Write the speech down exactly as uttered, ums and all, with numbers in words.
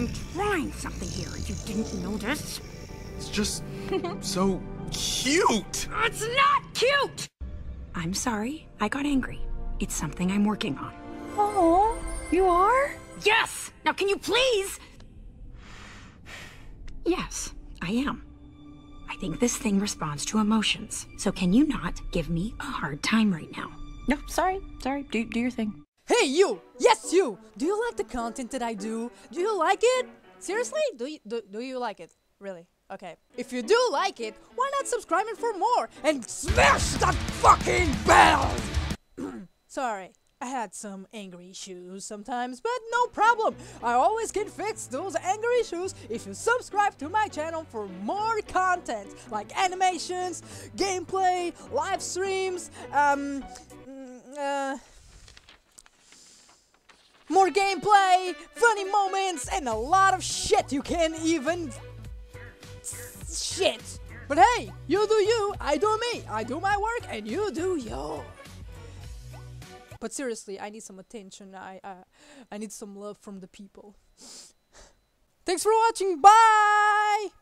I'm trying something here. You didn't notice? It's just so cute. It's not cute! I'm sorry. I got angry. It's something I'm working on. Oh, you are? Yes! Now can you please? Yes, I am. I think this thing responds to emotions. So can you not give me a hard time right now? No, sorry. Sorry. Do, do your thing. Hey, you! Yes, you! Do you like the content that I do? Do you like it? Seriously? Do you, do, do you like it? Really? Okay. If you do like it, why not subscribe for more? And smash that fucking bell! Sorry. I had some angry issues sometimes, but no problem. I always can fix those angry issues if you subscribe to my channel for more content like animations, gameplay, live streams, um, uh, more gameplay, funny moments, and a lot of shit you can even shit. But hey, you do you, I do me, I do my work, and you do yours. But seriously, I need some attention. I uh, I need some love from the people. Thanks for watching. Bye!